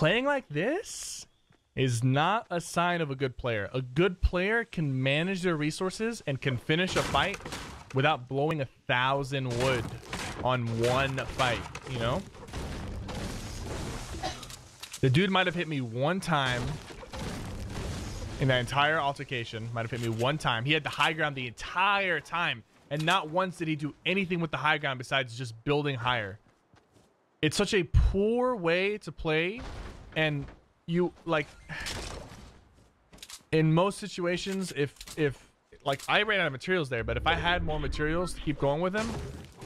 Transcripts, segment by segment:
Playing like this is not a sign of a good player. A good player can manage their resources and can finish a fight without blowing 1,000 wood on one fight, you know? The dude might have hit me one time in that entire altercation. Might have hit me one time. He had the high ground the entire time. And not once did he do anything with the high ground besides just building higher. It's such a poor way to play. And you, like, in most situations, if I ran out of materials there, but if I had more materials to keep going with him,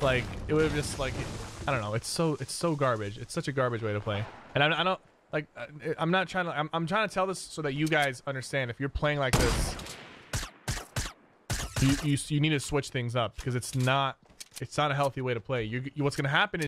like, it would have just, like, I don't know. It's so garbage. It's such a garbage way to play. And I'm trying to tell this so that you guys understand. If you're playing like this, you need to switch things up, because it's not a healthy way to play. What's going to happen is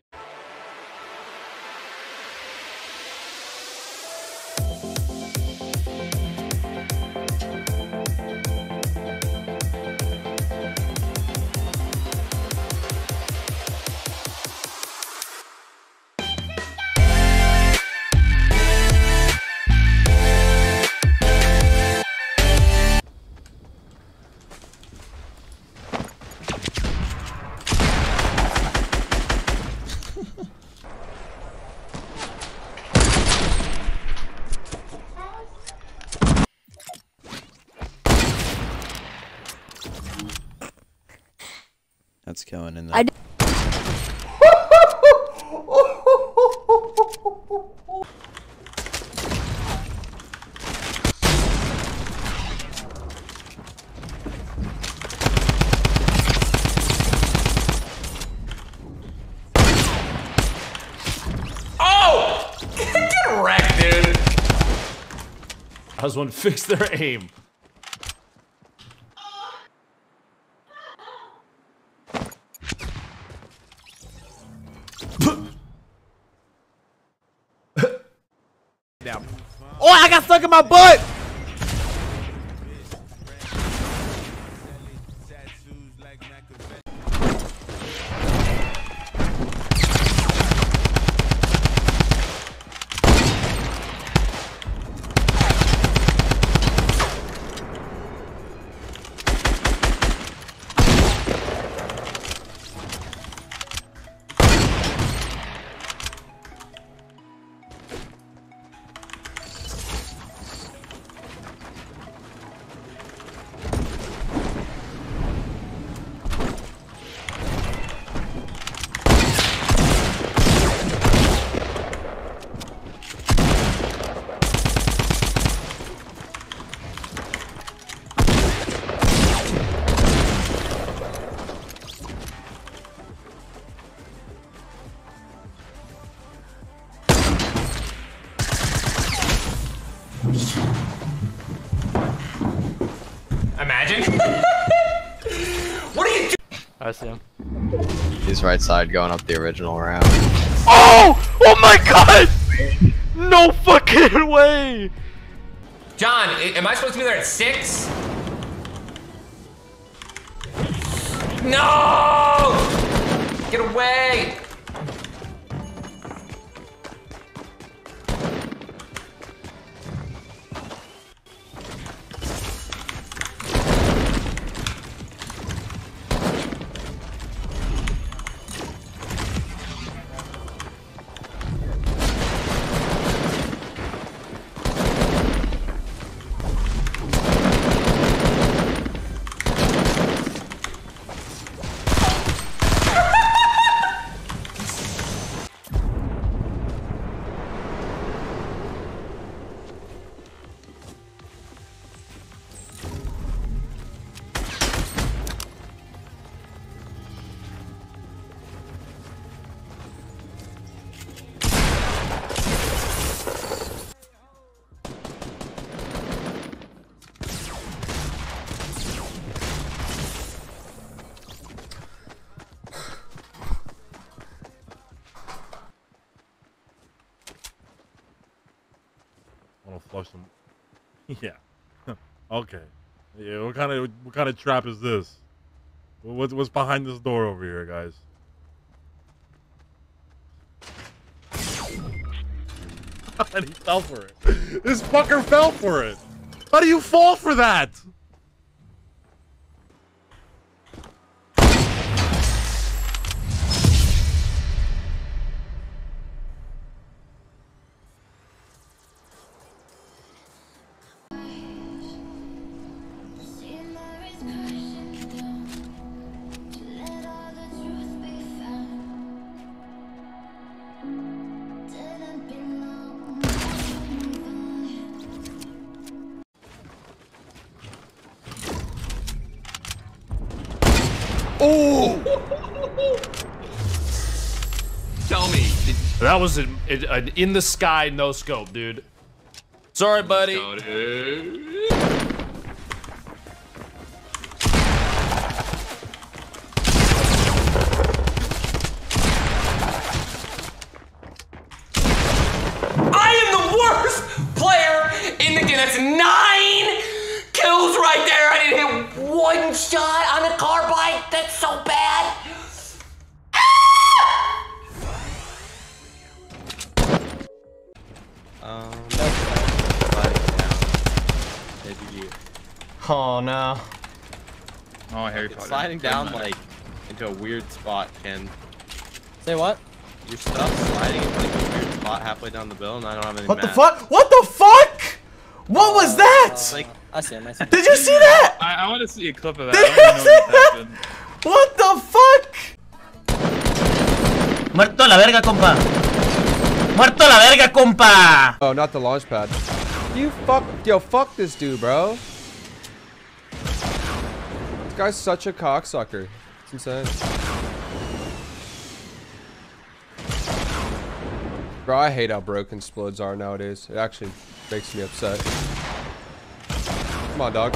that's going in there. Oh! Get wrecked, dude. How's one fix their aim? Down. Oh, I got stuck in my butt. Imagine. What are you doing? I see him. He's right side going up the original round. Oh! Oh my god! No fucking way! John, am I supposed to be there at 6? No! Get away! Flush them. Yeah. Okay. Yeah. What kind of trap is this? What's behind this door over here, guys? God, he fell for it. This fucker fell for it. How do you fall for that? Oh! Tell me. That was an in the sky no scope, dude. Sorry, buddy. Go, dude. I am the worst player in the game. That's 9 kills right there. I didn't hit 1 shot on a carbine. That's so bad. Ah! That's right. Sliding down. You. Oh no. Oh, Harry Potter. Sliding down like into a weird spot, Ken. Say what? Your stuff sliding into like a weird spot halfway down the bill, and I don't have any. What the fuck? What the fuck? What was that? Like, I see. Did you see that? I want to see a clip of that. I don't know what the fuck? Muerto la verga, compa. Muerto la verga, compa. Oh, not the launch pad. Yo, fuck this dude, bro. This guy's such a cocksucker. It's insane. Bro, I hate how broken explodes are nowadays. It actually makes me upset. Come on, dog.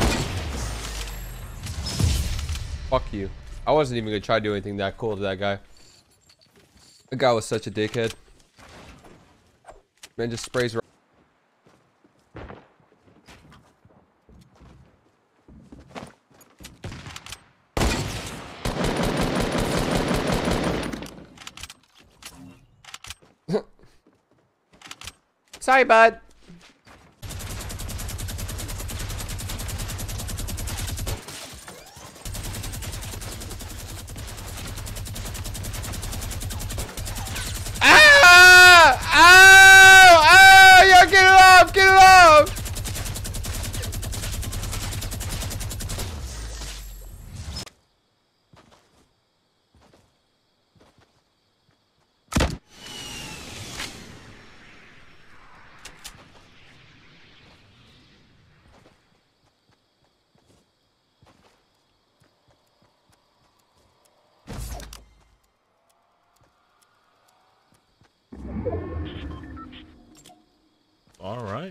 Fuck you. I wasn't even gonna try to do anything that cool to that guy. That guy was such a dickhead. Man just sprays. Sorry, bud. All right.